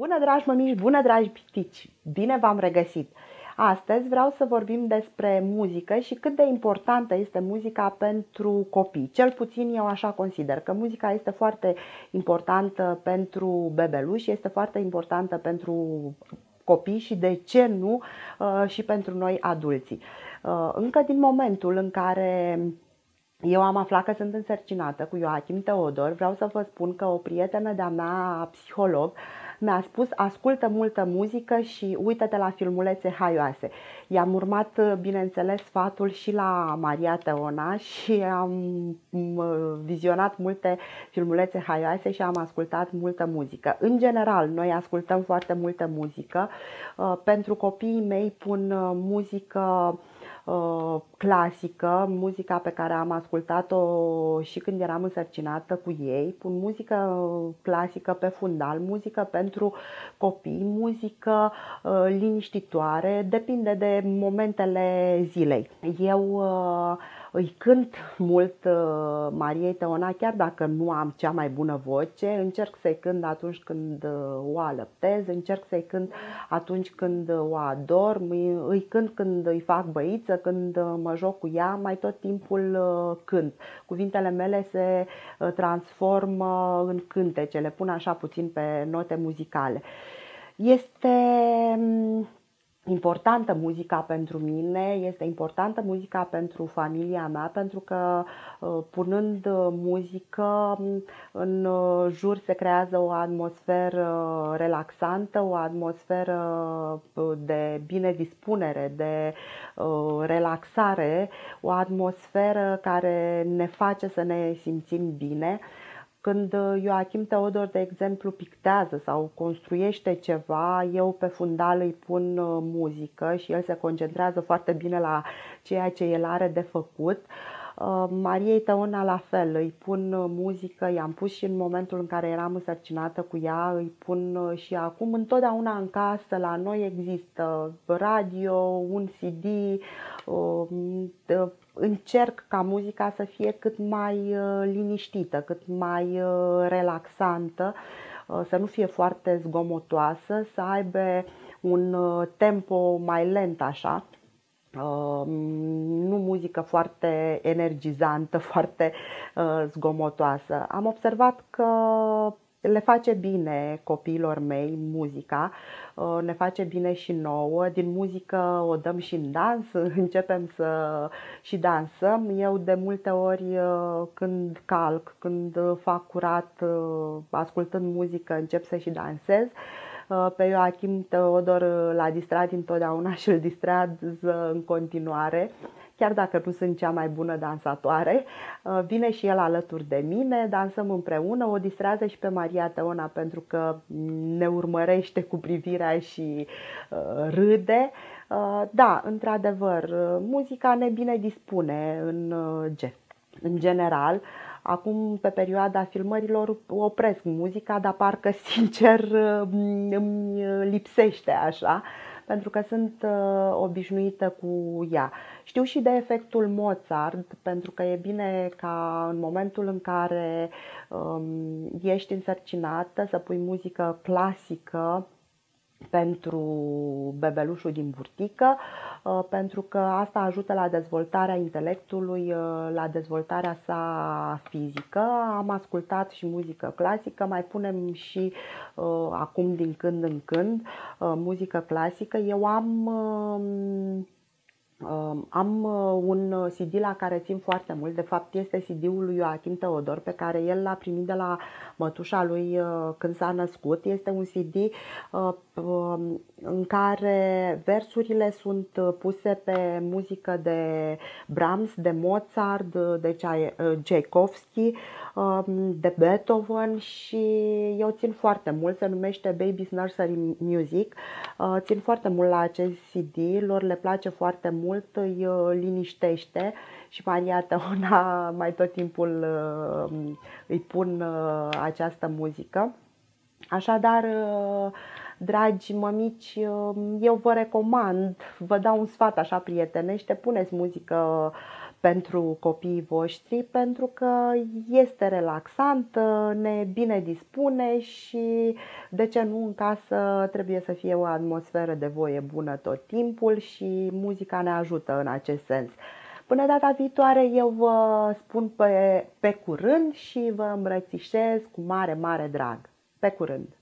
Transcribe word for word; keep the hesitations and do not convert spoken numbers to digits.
Bună, dragi mămici, bună, dragi pitici! Bine v-am regăsit! Astăzi vreau să vorbim despre muzică și cât de importantă este muzica pentru copii. Cel puțin eu așa consider, că muzica este foarte importantă pentru bebeluși, este foarte importantă pentru copii și de ce nu și pentru noi adulții. Încă din momentul în care eu am aflat că sunt însărcinată cu Ioachim Teodor, vreau să vă spun că o prietenă de-a mea, psiholog, mi-a spus: ascultă multă muzică și uită-te la filmulețe haioase. I-am urmat, bineînțeles, sfatul și la Maria Teona și am vizionat multe filmulețe haioase și am ascultat multă muzică. În general, noi ascultăm foarte multă muzică. Pentru copiii mei pun muzică clasică, muzica pe care am ascultat-o și când eram însărcinată cu ei, pun muzică clasică pe fundal, muzică pentru copii, muzică liniștitoare, depinde de momentele zilei. Eu îi cânt mult Mariei Teona, chiar dacă nu am cea mai bună voce, încerc să-i cânt atunci când o alăptez, încerc să-i cânt atunci când o adorm, îi cânt când îi fac băiță, când mă joc cu ea, mai tot timpul cânt. Cuvintele mele se transformă în cântece, le pun așa puțin pe note muzicale. Este importantă muzica pentru mine, este importantă muzica pentru familia mea, pentru că punând muzică în jur se creează o atmosferă relaxantă, o atmosferă de bine dispunere, de relaxare, o atmosferă care ne face să ne simțim bine. Când Ioachim Teodor, de exemplu, pictează sau construiește ceva, eu pe fundal îi pun muzică și el se concentrează foarte bine la ceea ce el are de făcut. Mariei Teona la fel, îi pun muzică, i-am pus și în momentul în care eram însărcinată cu ea, îi pun și acum. Întotdeauna în casă la noi există radio, un C D, încerc ca muzica să fie cât mai liniștită, cât mai relaxantă, să nu fie foarte zgomotoasă, să aibă un tempo mai lent așa. Uh, nu muzică foarte energizantă, foarte uh, zgomotoasă. Am observat că le face bine copiilor mei muzica, uh, ne face bine și nouă. Din muzică o dăm și în dans, începem să și dansăm. Eu de multe ori uh, când calc, când fac curat, uh, ascultând muzică, încep să și dansez. Pe Ioachim Teodor l-a distrat întotdeauna și îl distrează în continuare, chiar dacă nu sunt cea mai bună dansatoare. Vine și el alături de mine, dansăm împreună, o distrează și pe Maria Teona pentru că ne urmărește cu privirea și râde. Da, într-adevăr, muzica ne bine dispune în, în general. Acum, pe perioada filmărilor, opresc muzica, dar parcă, sincer, îmi lipsește așa, pentru că sunt obișnuită cu ea. Știu și de efectul Mozart, pentru că e bine ca în momentul în care um, ești însărcinată să pui muzică clasică pentru bebelușul din burtică, pentru că asta ajută la dezvoltarea intelectului, la dezvoltarea sa fizică. Am ascultat și muzică clasică, mai punem și acum din când în când muzică clasică. Eu am Am un C D la care țin foarte mult, de fapt este C D-ul lui Ioachim Teodor pe care el l-a primit de la mătușa lui când s-a născut. Este un C D în care versurile sunt puse pe muzică de Brahms, de Mozart, de Ceaikovski, de Beethoven și eu țin foarte mult, se numește Baby's Nursery Music. Țin foarte mult la acest C D, lor le place foarte mult. mult, îi liniștește și Maria Teona mai tot timpul îi pun această muzică. Așadar, dragi mămici, eu vă recomand, vă dau un sfat așa prietenește, puneți muzică pentru copiii voștri, pentru că este relaxant, ne bine dispune și, de ce nu, în casă trebuie să fie o atmosferă de voie bună tot timpul și muzica ne ajută în acest sens. Până data viitoare, eu vă spun pe, pe curând și vă îmbrățișez cu mare, mare drag. Pe curând!